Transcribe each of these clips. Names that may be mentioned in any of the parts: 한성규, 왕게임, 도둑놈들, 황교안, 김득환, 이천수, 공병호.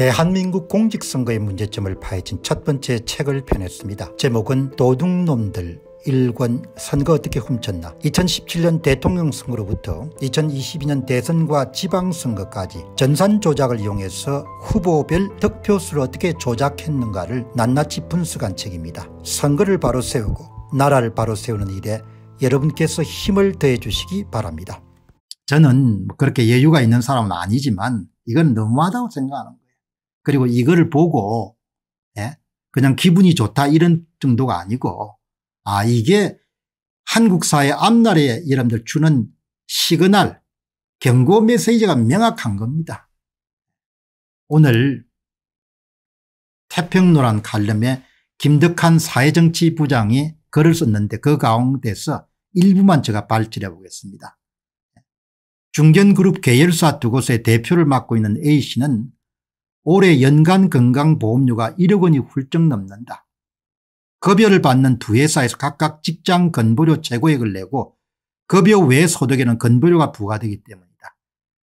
대한민국 공직선거의 문제점을 파헤친 첫 번째 책을 펴냈습니다. 제목은 도둑놈들. 1권 선거 어떻게 훔쳤나. 2017년 대통령 선거로부터 2022년 대선과 지방선거까지 전산 조작을 이용해서 후보별 득표수를 어떻게 조작했는가를 낱낱이 분석한 책입니다. 선거를 바로 세우고 나라를 바로 세우는 일에 여러분께서 힘을 더해 주시기 바랍니다. 저는 그렇게 여유가 있는 사람은 아니지만 이건 너무하다고 생각하는 거예요. 그리고 이거를 보고 그냥 기분이 좋다 이런 정도가 아니고, 아, 이게 한국 사회 앞날에 여러분들 주는 시그널, 경고 메시지가 명확한 겁니다. 오늘 태평로란 칼럼에 김득환 사회정치 부장이 글을 썼는데 그 가운데서 일부만 제가 발췌해 보겠습니다. 중견그룹 계열사 두 곳의 대표를 맡고 있는 A씨는 올해 연간 건강보험료가 1억 원이 훌쩍 넘는다. 급여를 받는 두 회사에서 각각 직장 건보료 재고액을 내고 급여 외 소득에는 건보료가 부과되기 때문이다.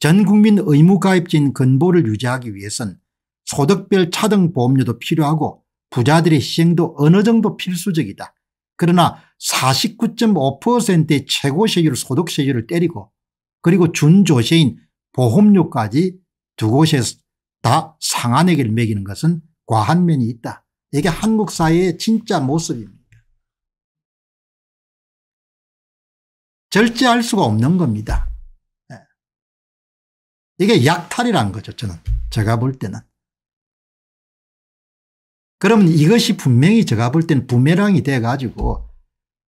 전 국민 의무가입자인 건보를 유지하기 위해선 소득별 차등 보험료도 필요하고 부자들의 시행도 어느 정도 필수적이다. 그러나 49.5%의 최고세율 소득세율을 때리고 그리고 준조세인 보험료까지 두 곳에서 다 상한액을 매기는 것은 과한 면이 있다. 이게 한국 사회의 진짜 모습입니다. 절제할 수가 없는 겁니다. 이게 약탈이란 거죠. 제가 볼 때는. 그럼 이것이 분명히 제가 볼 때는 부메랑이 돼가지고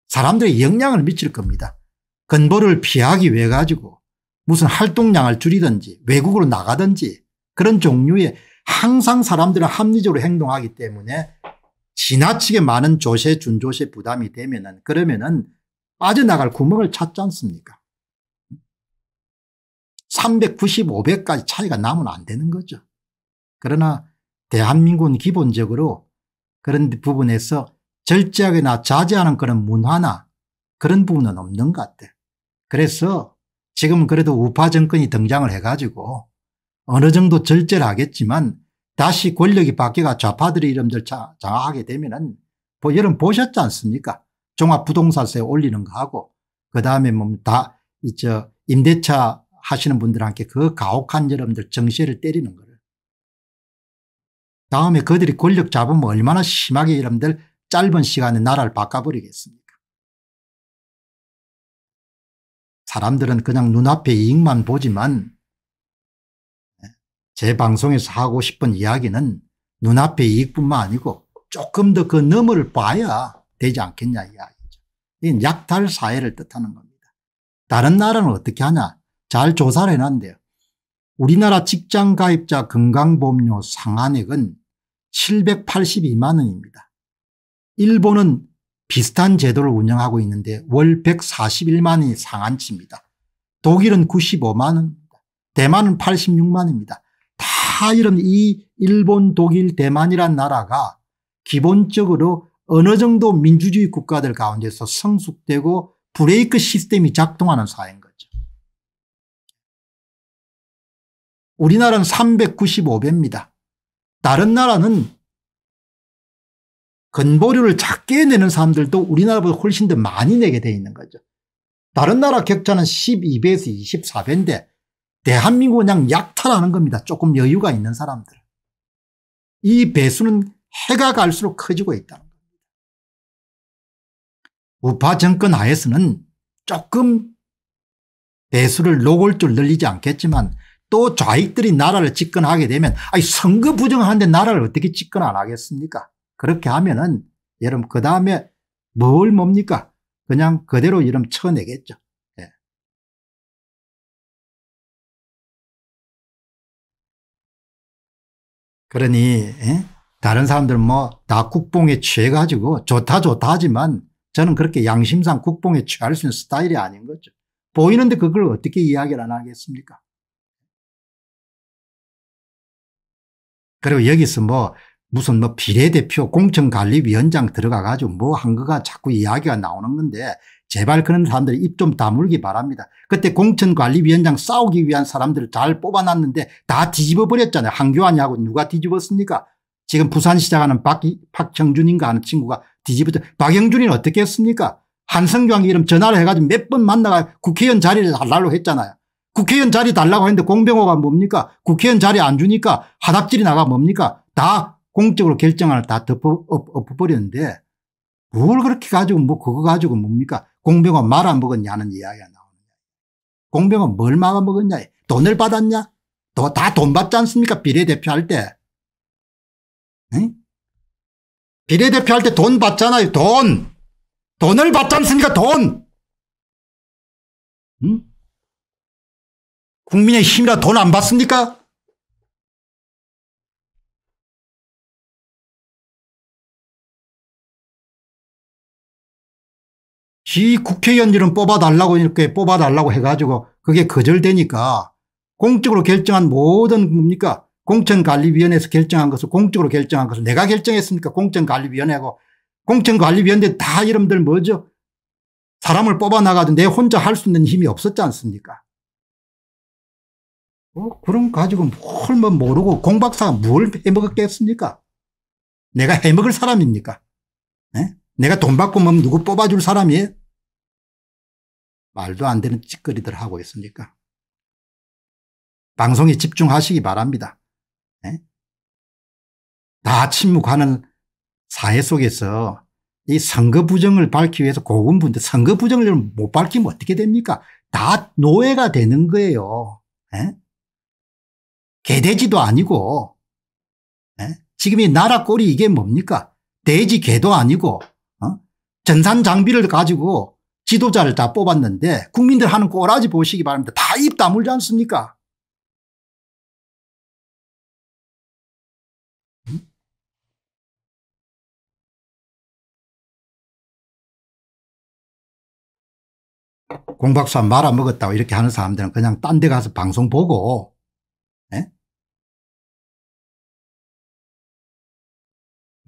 사람들의 영향을 미칠 겁니다. 건보를 피하기 위해 가지고 무슨 활동량을 줄이든지 외국으로 나가든지 그런 종류의, 항상 사람들은 합리적으로 행동하기 때문에 지나치게 많은 조세 준조세 부담이 되면은, 그러면은 빠져나갈 구멍을 찾지 않습니까? 390, 500까지 차이가 나면 안 되는 거죠. 그러나 대한민국은 기본적으로 그런 부분에서 절제하거나 자제하는 그런 문화나 그런 부분은 없는 것 같아요. 그래서 지금 그래도 우파 정권이 등장을 해가지고 어느 정도 절제를 하겠지만 다시 권력이 바뀌어가 좌파들이 이름들 장악하게 되면은, 여러분 보셨지 않습니까? 종합부동산세 올리는 거 하고, 그 다음에 뭐 다 임대차 하시는 분들한테 그 가혹한 여러분들 정시를 때리는 거를. 다음에 그들이 권력 잡으면 얼마나 심하게 여러분들 짧은 시간에 나라를 바꿔버리겠습니까? 사람들은 그냥 눈앞에 이익만 보지만, 제 방송에서 하고 싶은 이야기는 눈앞의 이익뿐만 아니고 조금 더 그 너머를 봐야 되지 않겠냐 이야기죠. 이건 약탈 사회를 뜻하는 겁니다. 다른 나라는 어떻게 하냐. 잘 조사를 해놨는데요. 우리나라 직장 가입자 건강보험료 상한액은 782만 원입니다. 일본은 비슷한 제도를 운영하고 있는데 월 141만 원이 상한치입니다. 독일은 95만 원입니다. 대만은 86만 원입니다. 다 이런 이 일본, 독일, 대만이란 나라가 기본적으로 어느 정도 민주주의 국가들 가운데서 성숙되고 브레이크 시스템이 작동하는 사회인 거죠. 우리나라는 395배입니다. 다른 나라는 건보료를 작게 내는 사람들도 우리나라보다 훨씬 더 많이 내게 돼 있는 거죠. 다른 나라 격차는 12배에서 24배인데 대한민국은 그냥 약탈하는 겁니다. 조금 여유가 있는 사람들. 이 배수는 해가 갈수록 커지고 있다는 겁니다. 우파 정권 하에서는 조금 배수를 노골적으로 늘리지 않겠지만 또 좌익들이 나라를 집권하게 되면, 아니 선거 부정하는데 나라를 어떻게 집권 안 하겠습니까? 그렇게 하면은 여러분 그 다음에 뭘 뭡니까? 그냥 그대로 여러분 쳐내겠죠. 그러니 다른 사람들은 뭐 다 국뽕에 취해가지고 좋다 좋다 하지만 저는 그렇게 양심상 국뽕에 취할 수 있는 스타일이 아닌 거죠. 보이는데 그걸 어떻게 이야기를 안 하겠습니까? 그리고 여기서 뭐 무슨 뭐 비례대표 공천관리위원장 들어가가지고 뭐 한 거가 자꾸 이야기가 나오는 건데, 제발 그런 사람들 입 좀 다물기 바랍니다. 그때 공천관리위원장 싸우기 위한 사람들을 잘 뽑아놨는데 다 뒤집어버렸잖아요. 황교안이하고 누가 뒤집었습니까? 지금 부산시장하는 박형준인가 하는 친구가 뒤집었죠. 박형준이는 어떻게 했습니까? 한성규 이름 전화를 해가지고 몇 번 만나가 국회의원 자리를 달라고 했잖아요. 국회의원 자리 달라고 했는데 공병호가 뭡니까? 국회의원 자리 안 주니까 하답질이 나가 뭡니까? 다 공적으로 결정안을 다 덮어버렸는데 뭘 그렇게 가지고 뭐 그거 가지고 뭡니까? 공병호 말아먹었냐는 이야기가 나옵니다. 공병호 뭘 말아먹었냐? 돈을 받았냐? 다 돈 받지 않습니까? 비례대표 할 때. 응? 비례대표 할 때 돈 받잖아요. 돈. 돈을 받지 않습니까? 돈. 응? 국민의힘이라 돈 안 받습니까? 지 국회의원 이름 뽑아달라고 이렇게 뽑아달라고 해가지고 그게 거절되니까 공적으로 결정한 모든 뭡니까? 공천관리위원회에서 결정한 것을 공적으로 결정한 것을 내가 결정했으니까 공천관리위원회하고 공천관리위원회 다 이름들 뭐죠? 사람을 뽑아나가도 내 혼자 할 수 있는 힘이 없었지 않습니까? 그럼 가지고 뭘 뭐 모르고 공박사가 뭘 해먹었겠습니까? 내가 해먹을 사람입니까? 네? 내가 돈 받고 뭐 누구 뽑아줄 사람이에요? 말도 안 되는 짓거리들 하고 있습니까? 방송에 집중하시기 바랍니다. 네? 다 침묵하는 사회 속에서 이 선거 부정을 밝히기 위해서 고군분투, 선거 부정을 못 밝히면 어떻게 됩니까? 다 노예가 되는 거예요. 네? 개돼지도 아니고, 네? 지금 이 나라 꼴이 이게 뭡니까? 돼지 개도 아니고, 전산 장비를 가지고 지도자를 다 뽑았는데 국민들 하는 꼬라지 보시기 바랍니다. 다 입 다물지 않습니까? 공박사 말아먹었다고 이렇게 하는 사람들은 그냥 딴 데 가서 방송 보고, 예?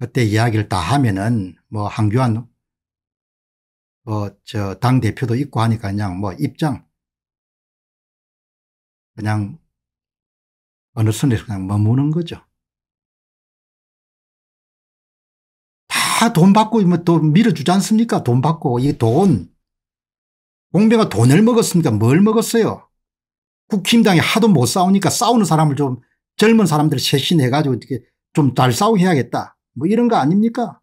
그때 이야기를 다 하면은 뭐 황교안 당대표도 있고 하니까 그냥 뭐 입장, 그냥 어느 선에서 그냥 머무는 거죠. 다 돈 받고 뭐 또 밀어주지 않습니까? 돈 받고. 이 돈. 공병호가 돈을 먹었습니까? 뭘 먹었어요? 국힘당이 하도 못 싸우니까 싸우는 사람을 좀 젊은 사람들을 쇄신해가지고 이렇게 좀 잘 싸우게 해야겠다. 뭐 이런 거 아닙니까?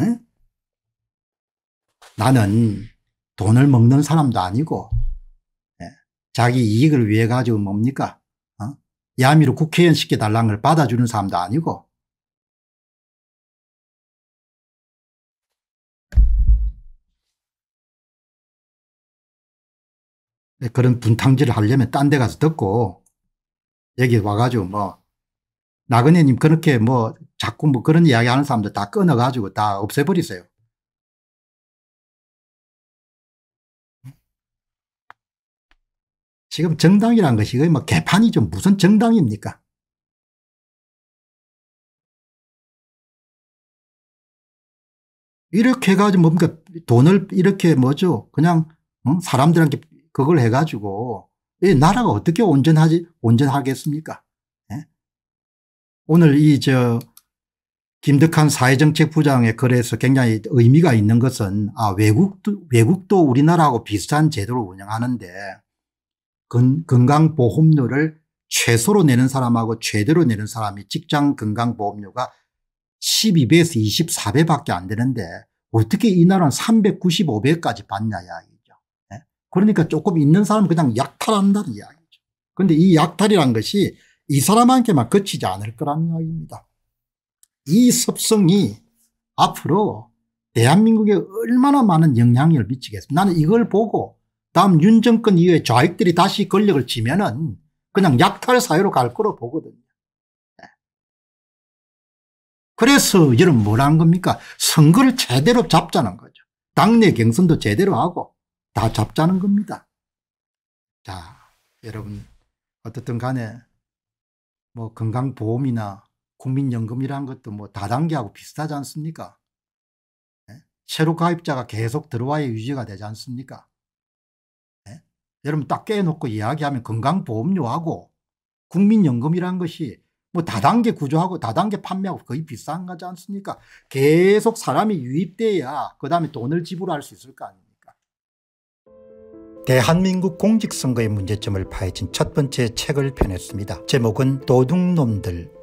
에? 나는 돈을 먹는 사람도 아니고, 예, 자기 이익을 위해 가지고 뭡니까? 야미로 국회의원 시켜달라는 걸 받아주는 사람도 아니고, 예, 그런 분탕질을 하려면 딴 데 가서 듣고 여기 와가지고 뭐 나그네님 그렇게 뭐 자꾸 뭐 그런 이야기 하는 사람들 다 끊어가지고 다 없애버리세요. 지금 정당이란 것이 거의 뭐 개판이죠. 무슨 정당입니까? 이렇게 해가지고 뭡니까? 돈을 이렇게 뭐죠? 그냥 사람들한테 그걸 해가지고 이 나라가 어떻게 온전하겠습니까? 예? 오늘 이 김득환 사회정책부장의 글에서 굉장히 의미가 있는 것은 외국도 우리나라하고 비슷한 제도를 운영하는데 건강보험료를 최소로 내는 사람하고 최대로 내는 사람이 직장 건강보험료가 12배에서 24배밖에 안 되는데 어떻게 이 나라는 395배까지 받냐 이야기죠. 그러니까 조금 있는 사람은 그냥 약탈한다는 이야기죠. 그런데 이 약탈이란 것이 이 사람한테만 그치지 않을 거란 이야기입니다. 이 습성이 앞으로 대한민국에 얼마나 많은 영향을 미치겠습니까? 나는 이걸 보고 다음 윤 정권 이후에 좌익들이 다시 권력을 쥐면은 그냥 약탈 사회로 갈 거로 보거든요. 네. 그래서 여러분 뭐라는 겁니까? 선거를 제대로 잡자는 거죠. 당내 경선도 제대로 하고 다 잡자는 겁니다. 자, 여러분 어떻든 간에 뭐 건강보험이나 국민연금이라는 것도 뭐 다단계하고 비슷하지 않습니까? 새로 가입자가 계속 들어와야 유지가 되지 않습니까? 네? 여러분 딱 깨놓고 이야기하면 건강보험료하고 국민연금이라는 것이 뭐 다단계 구조하고 다단계 판매하고 거의 비싼 거지 않습니까? 계속 사람이 유입돼야 그 다음에 돈을 지불할 수 있을 거 아닙니까? 대한민국 공직선거의 문제점을 파헤친 첫 번째 책을 펴냈습니다. 제목은 도둑놈들.